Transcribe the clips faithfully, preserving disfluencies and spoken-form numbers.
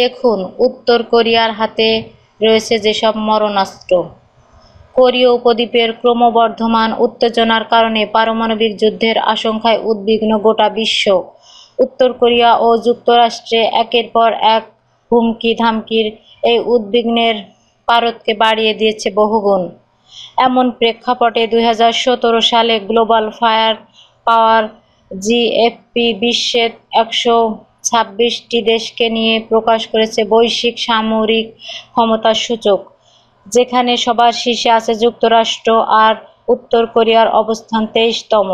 দেখুন উত্তর কোরিয়ার হাতে রয়েছে যেসব মারণাস্ত্র। কোরীয় উপদ্বীপের ক্রমবর্ধমান উত্তেজনার কারণে পারমাণবিক যুদ্ধের আশঙ্কায় উদ্বিগ্ন গোটা বিশ্ব। উত্তর কোরিয়া ও যুক্তরাষ্ট্রে একের পর এক হুমকি ধামকির এই উদ্বিগ্নের পারদকে বাড়িয়ে দিয়েছে বহুগুণ। এমন প্রেক্ষাপটে দুই হাজার সতেরো সালে global firepower G F P বিশ্বের একশো ছাব্বিশটি দেশকে নিয়ে প্রকাশ করেছে বৈশ্বিক সামরিক ক্ষমতার সূচক, যেখানে সবার শীর্ষে আছে যুক্তরাষ্ট্র আর উত্তর কোরিয়ার অবস্থান তেইশতম।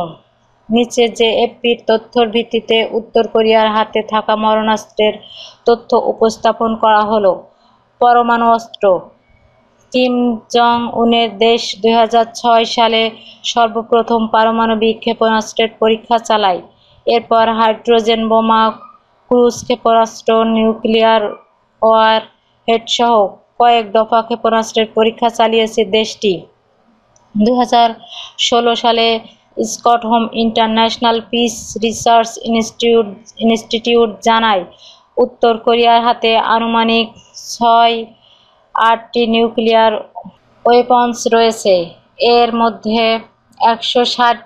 নিচে জে এফ পির তথ্যর ভিত্তিতে উত্তর কোরিয়ার হাতে থাকা মারণাস্ত্রের তথ্য উপস্থাপন করা হলো। পরমাণু অস্ত্র। কিম জং উনের দেশ দুই হাজার ছয় সালে সর্বপ্রথম পারমাণবিক ক্ষেপণাস্ত্রের পরীক্ষা চালায়। এরপর হাইড্রোজেন বোমা, ক্রুজ ক্ষেপণাস্ত্র, নিউক্লিয়ার ওয়ার হেডসহ কয়েক দফা ক্ষেপণাস্ত্রের পরীক্ষা চালিয়েছে দেশটি। দুই হাজার ষোলো সালে Stockholm international piece research Institute Institute জানায়, উত্তর কোরিয়ার হাতে আনুমানিক ছয় আটটি নিউক্লিয়ার ওয়েপন্স রয়েছে। এর মধ্যে একশো ষাট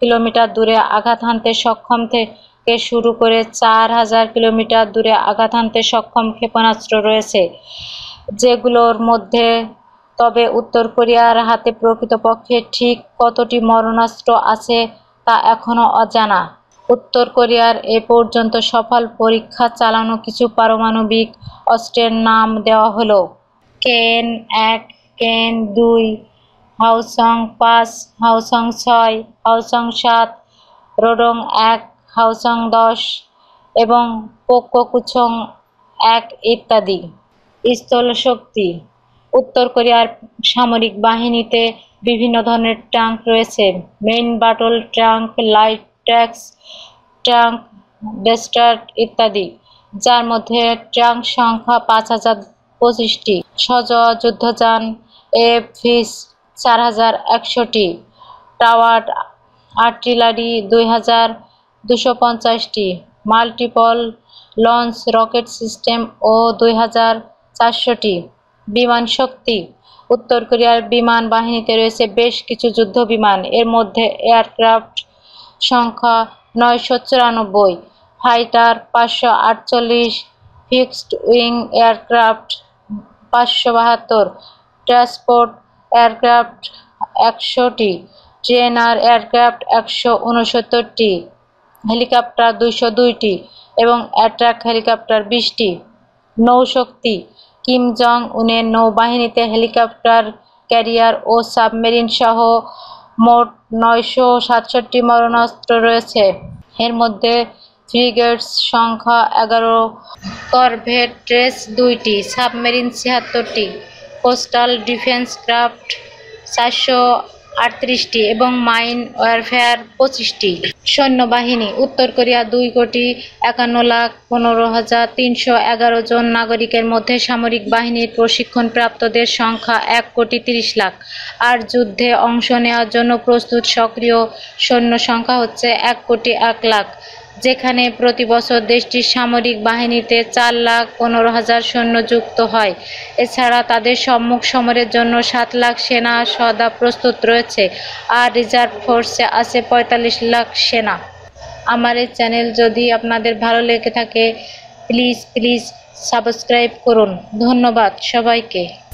কিলোমিটার দূরে আঘাত হানতে সক্ষম থেকে শুরু করে চার হাজার কিলোমিটার দূরে আঘাত হানতে সক্ষম ক্ষেপণাস্ত্র রয়েছে, যেগুলোর মধ্যে তবে উত্তর কোরিয়ার হাতে প্রকৃতপক্ষে ঠিক কতটি মারণাস্ত্র আছে তা এখনও অজানা। উত্তর কোরিয়ার এ পর্যন্ত সফল পরীক্ষা চালানো কিছু পারমাণবিক অস্ত্রের নাম দেওয়া হলো: কেএন এক, কেএন দুই, হাউসঙ পাঁচ, হাউসঙ ছয়, হাউসঙ সাত, রোডং এক, হাউসঙ দশ এবং পোক্কোকুচং এক ইত্যাদি। স্থল শক্তি। উত্তর কোরিয়ার সামরিক বাহিনীতে বিভিন্ন ধরনের ট্যাঙ্ক রয়েছে: main battle tank, light tax tank, ডেস্টার্ট ইত্যাদি, যার মধ্যে ট্যাঙ্ক সংখ্যা পাঁচ হাজার পঁচিশটি, সজোয়া যুদ্ধযান এফিস চার হাজার একশোটি, টাওয়ার আর্টিলারি দুই হাজার দুশো পঞ্চাশটি, মাল্টিপল লঞ্চ রকেট সিস্টেম ও দুই হাজার চারশোটি। বিমান শক্তি। উত্তর কোরিয়ার বিমান বাহিনীতে রয়েছে বেশ কিছু যুদ্ধ বিমান, এর মধ্যে এয়ারক্রাফট সংখ্যা নয়শো চুরানব্বই, ফাইটার পাঁচশো আটচল্লিশ, ফিক্সড উইং এয়ারক্রাফট পাঁচশো বাহাত্তর, ট্রান্সপোর্ট এয়ারক্রাফট একশোটি, ট্রেনার এয়ারক্রাফট একশো উনসত্তরটি, হেলিকপ্টার দুইশো দুইটি এবং অ্যাট্রাক হেলিকপ্টার বিশটি। নৌশক্তি। কিম জং উনের নৌবাহিনীতে হেলিকপ্টার, ক্যারিয়ার ও সাবমেরিন সহ মোট নয়শো সাতষট্টি মারণাস্ত্র রয়েছে। এর মধ্যে ফ্রিগেটস সংখ্যা এগারো, করভেট ট্রেস দুইটি, সাবমেরিন ছিয়াত্তরটি, কোস্টাল ডিফেন্স ক্রাফট চারশো আটত্রিশটি এবং মাইন ওয়ারফেয়ার পঁচিশটি। সৈন্যবাহিনী। উত্তর কোরিয়া দুই কোটি একান্ন লাখ পনেরো হাজার তিনশো এগারো জন নাগরিকের মধ্যে সামরিক বাহিনীর প্রশিক্ষণপ্রাপ্তদের সংখ্যা এক কোটি তিরিশ লাখ, আর যুদ্ধে অংশ নেওয়ার জন্য প্রস্তুত সক্রিয় সৈন্য সংখ্যা হচ্ছে এক কোটি এক লাখ, যেখানে প্রতি বছর দেশটির সামরিক বাহিনীতে চার লাখ পনেরো হাজার সৈন্য যুক্ত হয়। এছাড়া তাদের সম্মুখ সমরের জন্য সাত লাখ সেনা সদা প্রস্তুত রয়েছে, আর রিজার্ভ ফোর্সে আছে পঁয়তাল্লিশ লাখ সেনা। আমার এই চ্যানেল যদি আপনাদের ভালো লেগে থাকে প্লিজ প্লিজ সাবস্ক্রাইব করুন। ধন্যবাদ সবাইকে।